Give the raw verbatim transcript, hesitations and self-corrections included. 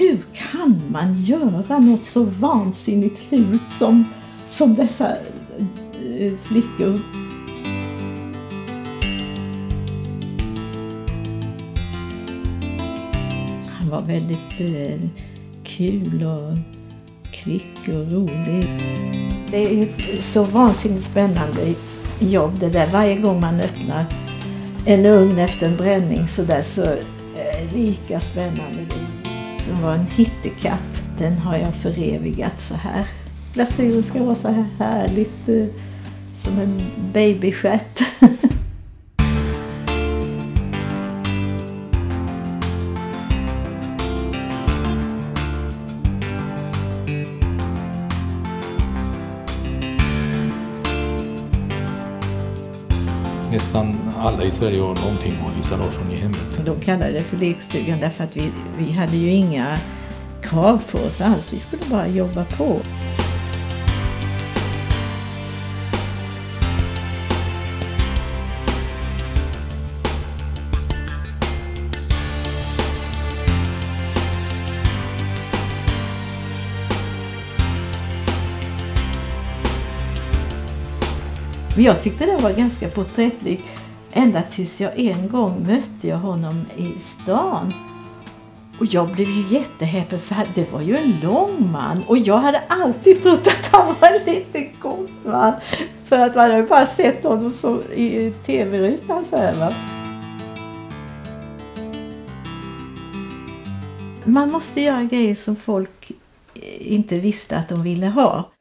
hur kan man göra något så vansinnigt fult som, som dessa äh, flickor? Han var väldigt äh, kul och kvick och rolig. Det är ett så vansinnigt spännande jobb det där. Varje gång man öppnar en ugn efter en bränning så där så äh, lika spännande det. Den var en hittekatt. Den har jag förevigat så här. Glasyren ska vara så här härligt, som en babystjärt. Nästan alla i Sverige har någonting av Lisa Larson i hemmet. De kallade det för lekstugan därför att vi, vi hade ju inga krav på oss alls. Vi skulle bara jobba på. Jag tyckte det var ganska porträttligt ända tills jag en gång mötte jag honom i stan. Och jag blev ju jättehäpen för det var ju en lång man. Och jag hade alltid trott att han var en liten kort man. För att man hade bara sett honom som i tv-rutan så här, va? Man måste göra grejer som folk inte visste att de ville ha.